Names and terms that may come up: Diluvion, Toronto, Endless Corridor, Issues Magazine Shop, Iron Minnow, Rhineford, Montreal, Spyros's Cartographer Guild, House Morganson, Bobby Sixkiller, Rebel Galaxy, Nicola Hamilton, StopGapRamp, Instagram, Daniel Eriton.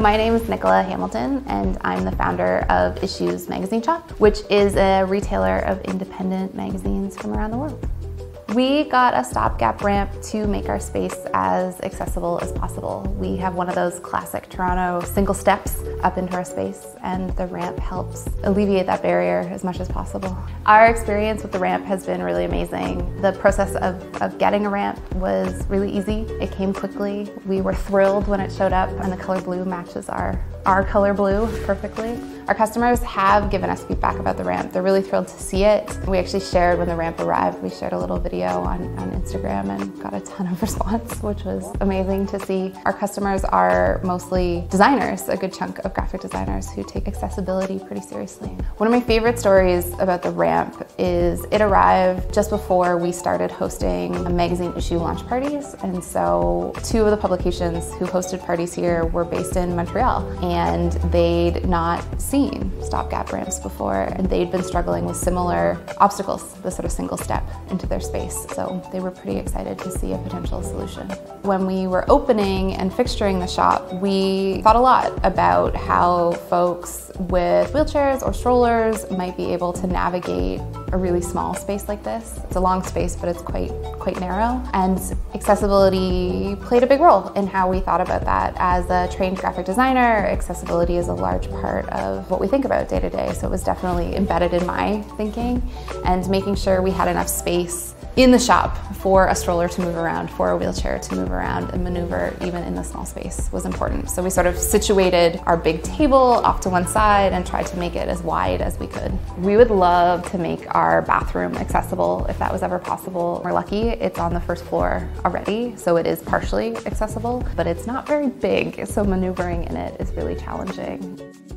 My name is Nicola Hamilton and I'm the founder of Issues Magazine Shop, which is a retailer of independent magazines from around the world. We got a StopGap ramp to make our space as accessible as possible. We have one of those classic Toronto single steps up into our space, and the ramp helps alleviate that barrier as much as possible. Our experience with the ramp has been really amazing. The process of getting a ramp was really easy. It came quickly. We were thrilled when it showed up, and the color blue matches our color blue perfectly. Our customers have given us feedback about the ramp. They're really thrilled to see it. We actually shared when the ramp arrived, we shared a little video on Instagram and got a ton of response, which was amazing to see. Our customers are mostly designers, a good chunk of graphic designers who take accessibility pretty seriously. One of my favorite stories about the ramp is it arrived just before we started hosting magazine issue launch parties. And so two of the publications who hosted parties here were based in Montreal, and they'd not seen StopGap ramps before, and they'd been struggling with similar obstacles, the sort of single step into their space. So they were pretty excited to see a potential solution. When we were opening and fixturing the shop, we thought a lot about how folks with wheelchairs or strollers might be able to navigate a really small space like this. It's a long space, but it's quite narrow, and accessibility played a big role in how we thought about that. As a trained graphic designer, accessibility is a large part of what we think about day to day, so it was definitely embedded in my thinking, and making sure we had enough space in the shop for a stroller to move around, for a wheelchair to move around and maneuver even in the small space was important. So we sort of situated our big table off to one side and tried to make it as wide as we could. We would love to make our bathroom accessible if that was ever possible. We're lucky it's on the first floor already, so it is partially accessible, but it's not very big, so maneuvering in it is really challenging.